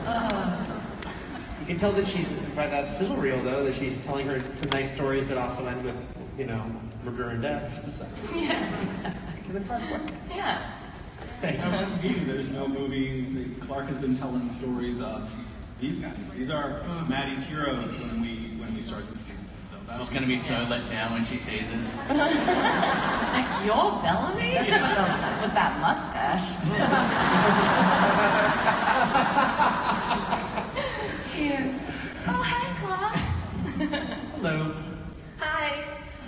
Oh. You can tell that she's, by that sizzle reel though, that she's telling her some nice stories that also end with, you know, murder and death. So. Yes, exactly. The Clarke one. Yeah. There's no movies that Clarke has been telling stories of these guys. These are mm. Maddie's heroes when we when we start the season. So she's going to be so let down when she sees us. Like, you're Bellamy? With that mustache. Yeah. Oh, hi, Clarke. Hello. Hi.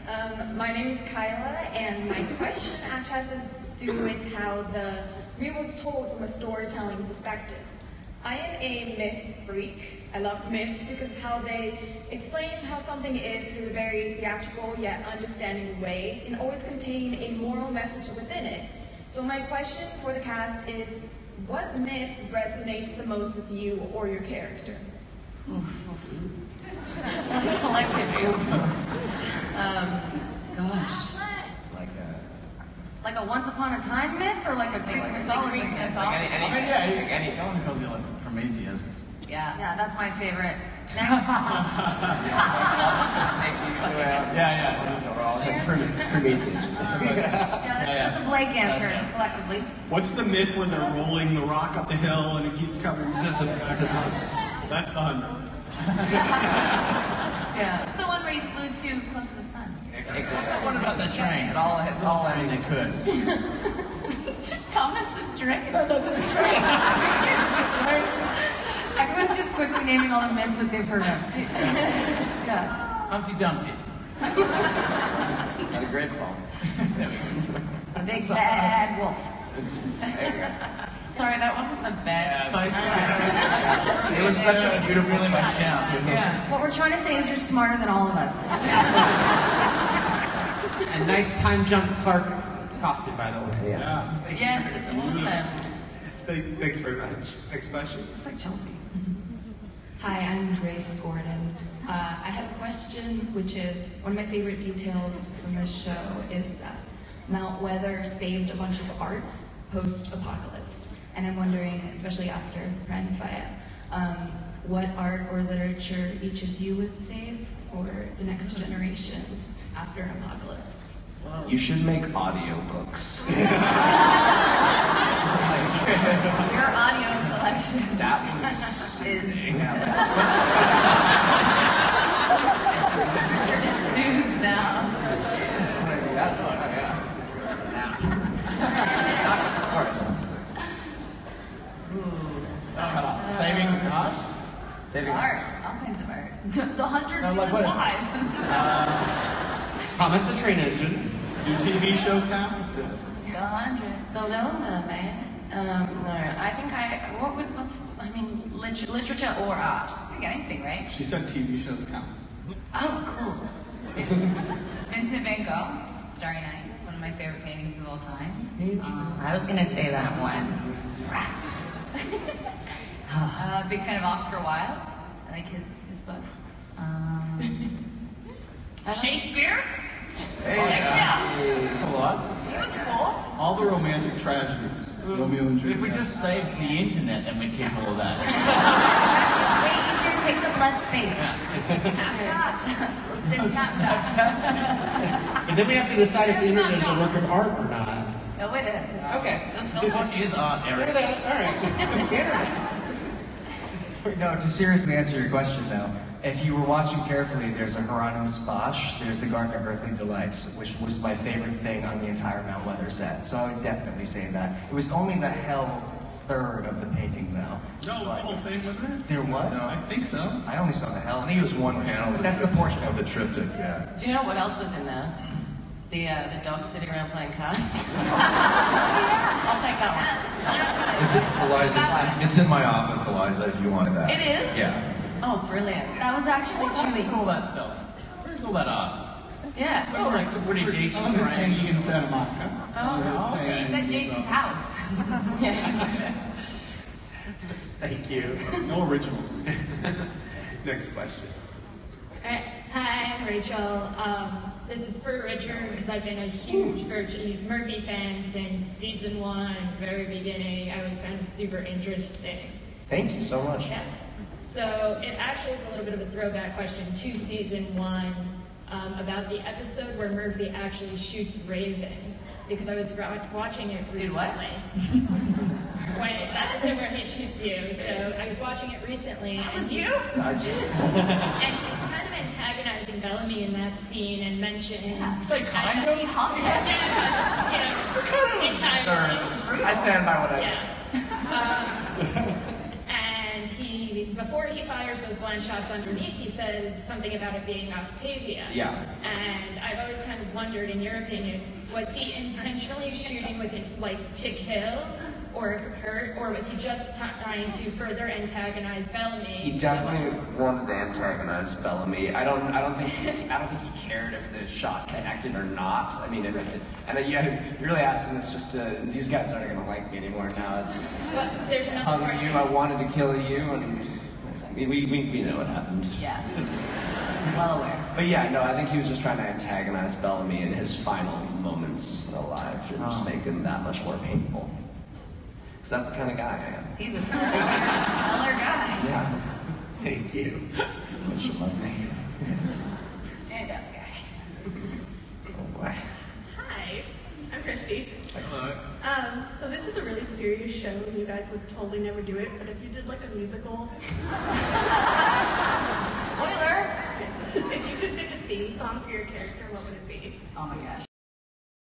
Um, my name is Kyla, and my question actually has to do with how the reel is told from a storytelling perspective. I am a myth freak. I love myths because how they explain how something is through a very theatrical yet understanding way and always contain a moral message within it. So my question for the cast is, what myth resonates the most with you or your character? That's a collective oof. Um, gosh. Like a... Like a once upon a time myth? Or like a Greek like, mythology? Like, mythology? Like any, any, yeah, any, any, no one calls you like Prometheus. Yeah, yeah, that's my favorite. Next. Yeah, yeah, yeah. We're all just Prometheus. Yeah, that's a Blake answer, yeah. collectively. What's the myth where they're rolling the rock up the hill and it keeps covering Sisyphus? That's the hundred. Yeah. It's the one where you flew too close to the sun. Except one about the train. It all it's all I mean they could. Thomas the Dragon. No, no, this is train. Right. Everyone's just quickly naming all the myths that they've heard of. Yeah. Humpty Dumpty. Had a great fall. There we go. The big Sorry. bad wolf. It's, there we go. Sorry, that wasn't the best. Yeah. It was such a beautiful really my shout. Yeah. What we're trying to say is you're smarter than all of us. A nice time jump Clarke costume, by the way. Yeah. yeah. Yes, it's awesome. Thank, thanks very much. Next question. It's like Chelsea. Hi, I'm Grace Gordon. Uh, I have a question, which is one of my favorite details from this show is that Mount Weather saved a bunch of art post-apocalypse. And I'm wondering, especially after Ren Faya, um, what art or literature each of you would save for the next generation after an apocalypse? Wow. You should make audiobooks. Your audio collection. That was soothing. Yeah, let's, let's, let's, you're just soothed now. That's what I Uh, Saving art? Saving art. All kinds of art. The hundred no, like, uh, Thomas the Train Engine. Do T V shows count? Sisyphus. The hundred. The Little Mermaid. Um, I think I, what would, what's, I mean, lit literature or art. I think anything, right? She said T V shows count. Oh, cool. Vincent van Gogh, Starry Night. It's one of my favorite paintings of all time. Um, I was going to say that one. Rats. Uh, big fan of Oscar Wilde. I like his, his books. Um, Shakespeare? Hey, Shakespeare! Yeah. A lot. He was cool. All the romantic tragedies. Mm. Romeo and Juliet. If we just saved the internet, then we'd keep all of that. It's way easier, takes up less space. Snapchat. Let's say Snapchat. And then we have to decide if the internet is a work of art or not. No, it is. Okay. This one is art, Eric. Alright. Internet. No, to seriously answer your question though, if you were watching carefully, there's a Hieronymus Bosch, there's the Garden of Earthly Delights, which was my favorite thing on the entire Mount Weather set, so I would definitely say that. It was only the hell third of the painting though. No, the whole thing, wasn't it? There was? No, I think so. I only saw the hell. I think it was one panel. But that's the portion of the triptych, yeah. Do you know what else was in there? The, uh, the dogs sitting around playing cards. Yeah. I'll take that one. It's in, Eliza, that it's in my office, Eliza, if you wanted that. It is? Yeah. Oh, brilliant. That was actually Chewy. All that stuff. Where's all that art? Yeah. Oh, like some pretty decent hanging in Santa Monica. Oh, no. It's at Jason's house. Yeah. Thank you. No originals. Next question. Hi, I'm Rachel. Um, this is for Richard because I've been a huge Virtue Murphy fan since season one, very beginning. I always found him super interesting. Thank you so much. Yeah. So it actually is a little bit of a throwback question to season one um, about the episode where Murphy actually shoots Raven, because I was watching it recently. Dude, what? Wait, that isn't where he shoots you. So I was watching it recently. That was you? And he's kind of antagonizing Bellamy in that scene and mentions... Yeah, it's like, kind of? Yeah, I stand by what I yeah. um, And he, before he fires those blind shots underneath, he says something about it being Octavia. Yeah. And I've always kind of wondered, in your opinion, was he intentionally shooting with it, like, to kill? Or hurt, or was he just trying to further antagonize Bellamy? He definitely wanted to antagonize Bellamy. I don't, I don't think, he, I don't think he cared if the shot connected or not. I mean, if right. it, and then, yeah, you're really asking this just to. These guys aren't going to like me anymore now. It's just. Well, there's another part. You, I wanted to kill you, and we, we, we know what happened. Yeah. Well aware. But yeah, no, I think he was just trying to antagonize Bellamy in his final moments alive, and oh. just make him that much more painful. So that's the kind of guy I am. He's a stellar guy. Yeah. Thank you. Don't you love me? Stand up guy. Oh boy. Hi, I'm Christy. Hello. Um, so this is a really serious show, and you guys would totally never do it, but if you did like a musical... Spoiler! If you could pick a theme song for your character, what would it be? Oh my gosh.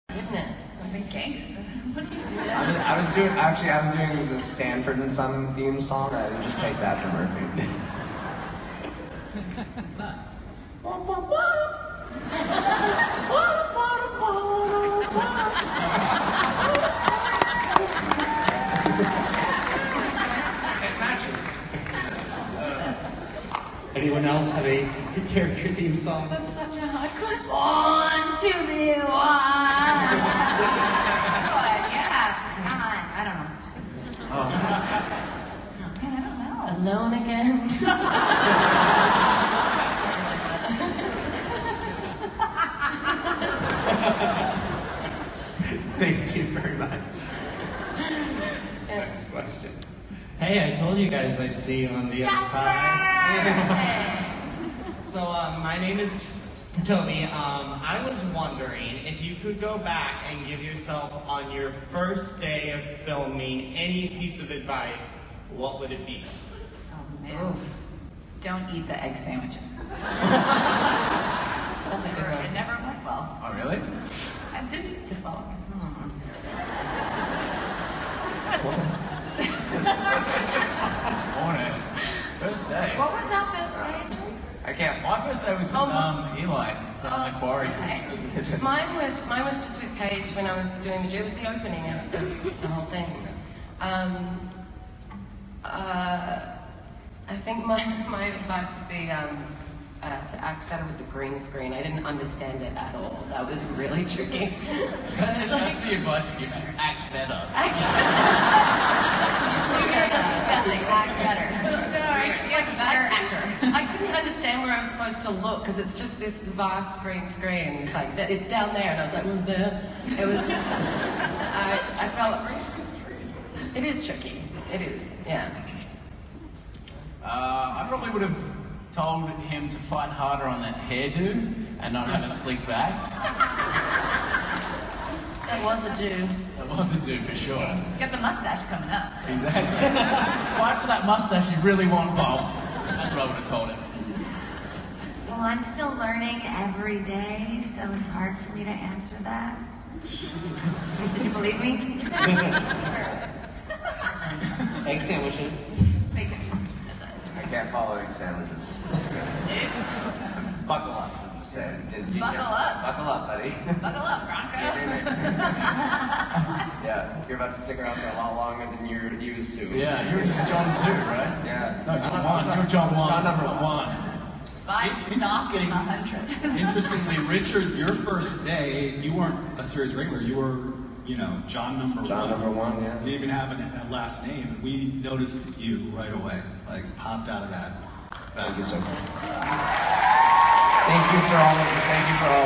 Goodness, I'm a gangster. What do you do? I was doing actually. I was doing the Sanford and Son theme song. I would just take that from Murphy. What's that? It matches. Anyone else have a character theme song? That's such a hard question. Want to be one. Yeah, come on, I don't know. Oh. Oh, man, I don't know. Alone again. Thank you very much. Next question. Hey, I told you guys I'd see you on the Jasper! Other side. So, um, my name is Toby. Um, I was wondering if you could go back and give yourself on your first day of filming any piece of advice, what would it be? Oh, man. Oof. Don't eat the egg sandwiches. That's a good one. It never went well. Oh, really? I didn't eat it well. Morning. First day. What was our first day? I can't. My first day was with oh, um, Eli from oh, the quarry. Okay. Mine was mine was just with Paige when I was doing the job. It was the opening of the, the whole thing. Um, uh, I think my my advice would be um, uh, to act better with the green screen. I didn't understand it at all. That was really tricky. That's, like, that's the advice you give. Just act better. Act better. Just do better. That's disgusting. Act better. It's like a better actor. I couldn't understand where I was supposed to look because it's just this vast green screen. It's like that. It's down there, and I was like, well, there. It was just. I, I felt. It is tricky. It is. Yeah. Uh, I probably would have told him to fight harder on that hairdo and not have it slicked back. That was a do. That was a do for sure. You got the mustache coming up. So. Exactly. Fight for that mustache you really want, Bob. That's what I would have told him. Well, I'm still learning every day, so it's hard for me to answer that. Did you believe me? Egg sandwiches. Egg sandwiches. That's it. I can't follow egg sandwiches. Buckle up. Said, didn't buckle you up. Buckle up, buddy. Buckle up, Bronco. Yeah, you're about to stick around for a lot longer than you you assume. Yeah, you were just John two, right? Yeah. No, John uh, one. You're John one. John number one. Buy stock in one hundred. Interestingly, Richard, your first day, you weren't a series regular. You were, you know, John number John one. John number one, yeah. You didn't even have a, a last name. We noticed you right away, like popped out of that. Thank you so much. Thank you for all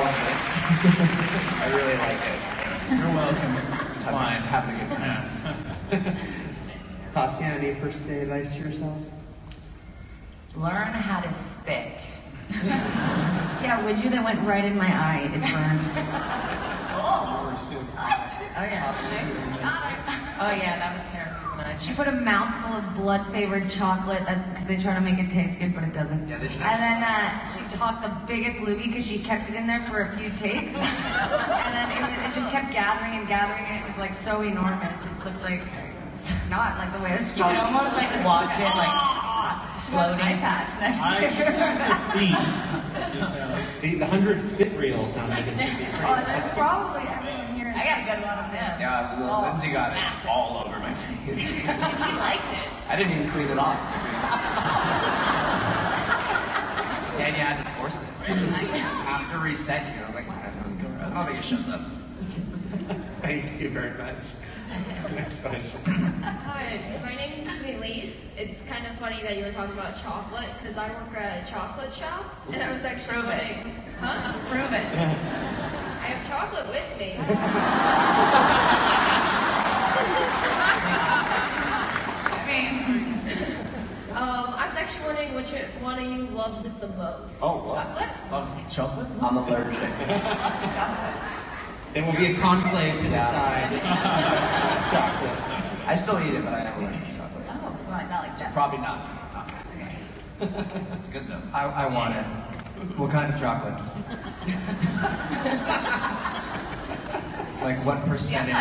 of this. Thank you for all of this. I really like it. You're welcome. It's fine. Having a good time. Tasya, any first day advice to yourself? Learn how to spit. Yeah, would you? That went right in my eye. It burned. Oh. Oh yeah. Oh yeah, that was terrible. She put a mouthful of blood-flavored chocolate. That's because they try to make it taste good, but it doesn't. Yeah, they try. And then uh, she talked the biggest loogie because she kept it in there for a few takes, and then it, it just kept gathering and gathering, and it was like so enormous. It looked like not like the way it was. You could almost like watch it like. Exploding iPads next year. the, the hundred spit reels sound like it's going to be crazy. Oh, there's probably everyone here. I got a good one of them. Yeah, well, oh, Lindsay got massive. It all over my face. He liked it. I didn't even clean it off. Tanya had to force it. After reset here, I'm like, I don't know. I don't think it shows up. Thank you very much. Next question. Hi, my name is Elise. It's kind of funny that you were talking about chocolate because I work at a chocolate shop and I was actually Prove like, it. huh? Prove it. I have chocolate with me. I mean, um, I was actually wondering which one of you loves it the most. Oh, wow. Chocolate? Loves chocolate? I'm allergic. Love chocolate. There will be a conclave to decide. Chocolate. I still eat it, but I never like chocolate. Oh, so not like chocolate. Probably not. not. Okay. It's good though. I, I want it. What kind of chocolate? Like what percentage?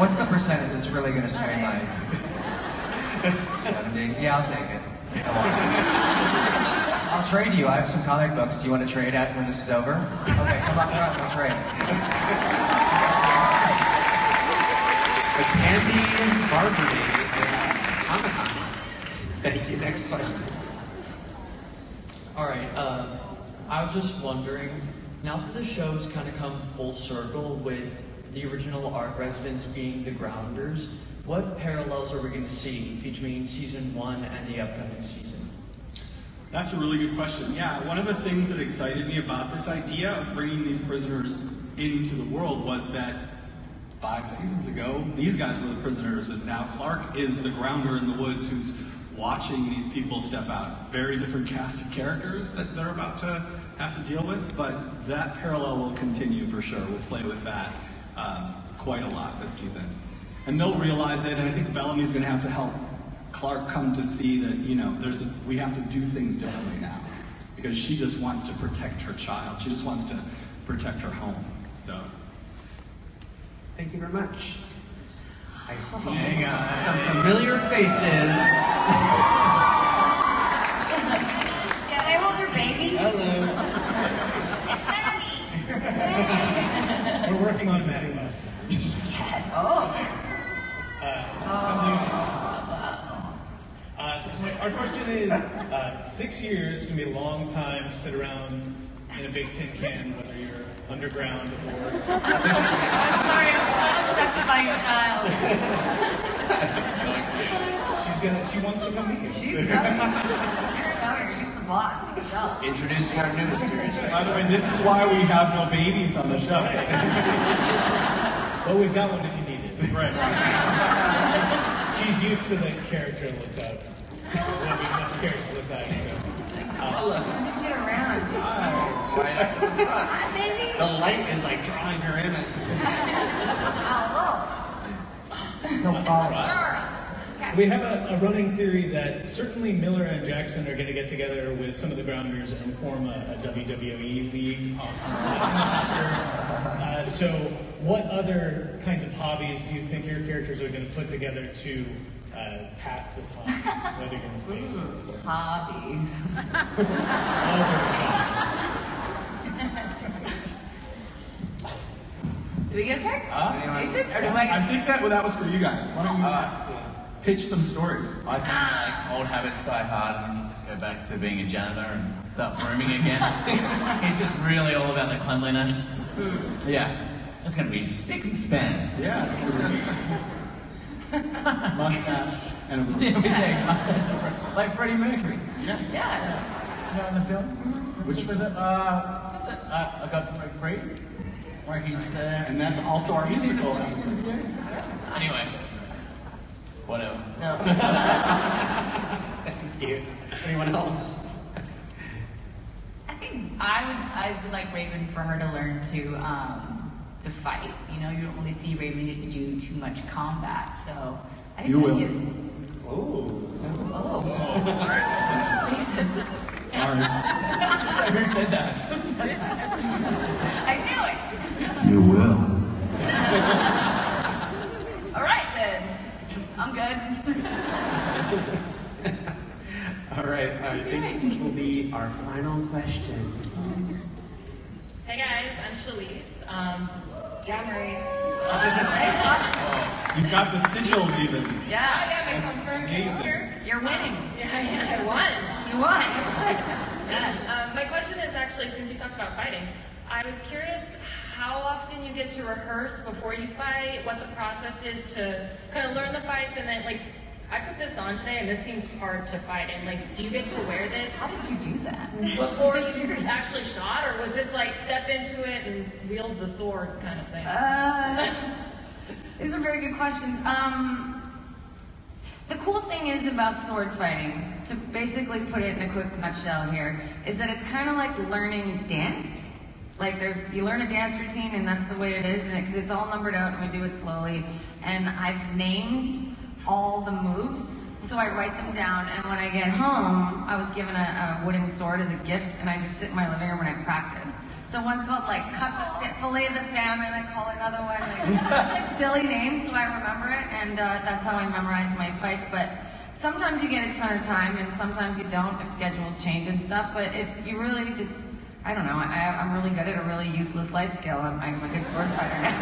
What's the percentage that's really gonna sway right. my seventy? Yeah, I'll take it. I want it. I'll trade you. I have some comic books. Do you want to trade at when this is over? Okay, come on, come on, let's trade. The candy and Barbary at Comic-Con. Thank you. Next question. All right. Uh, I was just wondering, now that the show's kind of come full circle with the original art residents being the Grounders, what parallels are we going to see between season one and the upcoming season? That's a really good question. Yeah, one of the things that excited me about this idea of bringing these prisoners into the world was that five seasons ago, these guys were the prisoners, and now Clarke is the Grounder in the woods who's watching these people step out. Very different cast of characters that they're about to have to deal with, but that parallel will continue for sure. We'll play with that um, quite a lot this season. And they'll realize it, and I think Bellamy's gonna have to help Clarke come to see that, you know, there's a, we have to do things differently now because she just wants to protect her child. She just wants to protect her home. So, thank you very much. I see some familiar faces. Can I hold your baby? Hello. It's Maddie. We're working on Maddie last night. Yes. Oh. Uh, oh. Uh, so my, our question is, uh, six years can be a long time to sit around in a big tin can, whether you're underground or... I'm sorry, I'm so distracted by your child. She's gonna, she wants to come meet you. She's coming. She's the boss herself. Introducing our newest series. By the way, this is why we have no babies on the show. Well, we've got one if you need it. Right. She's used to the character look up. Character look up. So. Um, get around. Uh, right. The light is like drawing her in it. Hello. No problem. We have a, a running theory that certainly Miller and Jackson are going to get together with some of the Grounders and form a, a W W E league. Uh, so. What other kinds of hobbies do you think your characters are going to put together to uh, pass the time? Whether in space or hobbies. Other hobbies. Do we get a pick? Uh, Jason? Or do I, I think that well, that was for you guys. Why don't you uh, pitch some stories? I think ah. like old habits die hard and you just go back to being a janitor and start rooming again. It's just really all about the cleanliness. Mm. Yeah. That's going to be spick and span. Yeah, it's going to be mustache and a yeah, yeah. mustache. Like Freddie Mercury. Yeah. Yeah. partner in the film, which was a, uh, was it? Uh, I got to break free, where he's there. And that's also our musical episode. Anyway, whatever. No. Thank you. Anyone else? I think I would, I would like Raven for her to learn to, um, to fight. You know, you don't really see Raven get to do too much combat, so I think you will. Give, Oh. Oh. Oh. Jason. Sorry. So who said that? I knew it. You will. All right, then. I'm good. All right. I think this will be our final question. Hey, guys. I'm Shalise. Um, Yeah, Marie. Uh, You've got the sigils even. Yeah. Oh, yeah, my comfort. Amazing. You're winning. Um, yeah, yeah, I won. You won. Yes. Um, my question is actually, since you talked about fighting, I was curious how often you get to rehearse before you fight, what the process is to kind of learn the fights, and then, like, I put this on today and this seems hard to fight in. Like, do you get to wear this? How did you do that? Before you actually shot, or was this like step into it and wield the sword kind of thing? Uh, these are very good questions. Um, the cool thing is about sword fighting, to basically put it in a quick nutshell here, is that it's kind of like learning dance. Like, there's, you learn a dance routine and that's the way it is, and because it's all numbered out and we do it slowly. And I've named all the moves, so I write them down, and when I get home, I was given a, a wooden sword as a gift, and I just sit in my living room and I practice. So one's called, like, cut the, fillet the salmon, I call another one, like, it's like silly names, so I remember it, and uh, that's how I memorize my fights. But sometimes you get a ton of time, and sometimes you don't, if schedules change and stuff, but it, you really just, I don't know, I, I'm really good at a really useless life skill. I'm, I'm a good sword fighter now.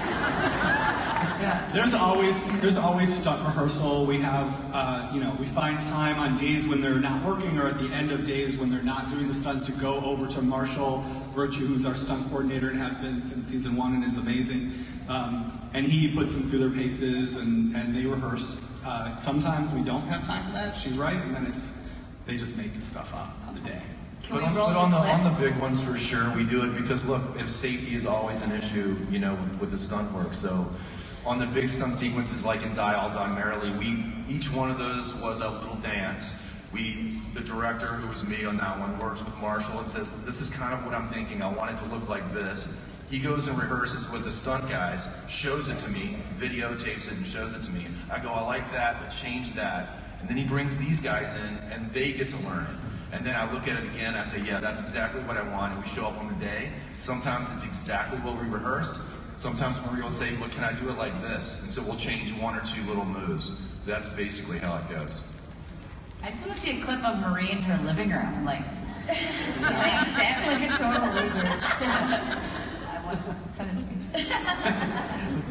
Yeah. There's always there's always stunt rehearsal. We have uh, you know, we find time on days when they're not working, or at the end of days when they're not doing the stunts, to go over to Marshall Virtue, who's our stunt coordinator and has been since season one and is amazing. Um, and he puts them through their paces, and and they rehearse. Uh, sometimes we don't have time for that. She's right, and then it's they just make stuff up on the day. Can but on, but on the clip? on the big ones, for sure, we do it because look, if safety is always an issue, you know, with, with the stunt work, so. On the big stunt sequences, like in Die All Die Merrily, we, each one of those was a little dance. We, the director, who was me on that one, works with Marshall and says, this is kind of what I'm thinking, I want it to look like this. He goes and rehearses with the stunt guys, shows it to me, videotapes it and shows it to me. I go, I like that, but change that. And then he brings these guys in, and they get to learn it. And then I look at it again, I say, yeah, that's exactly what I want, and we show up on the day. Sometimes it's exactly what we rehearsed. Sometimes Marie will say, well, can I do it like this? And so we'll change one or two little moves. That's basically how it goes. I just want to see a clip of Marie in her living room, like, like, Sam, like a total loser. I want to send it to me.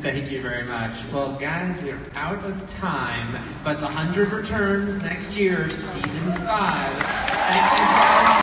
Thank you very much. Well, guys, we are out of time, but The one hundred returns next year, season five. Thank you.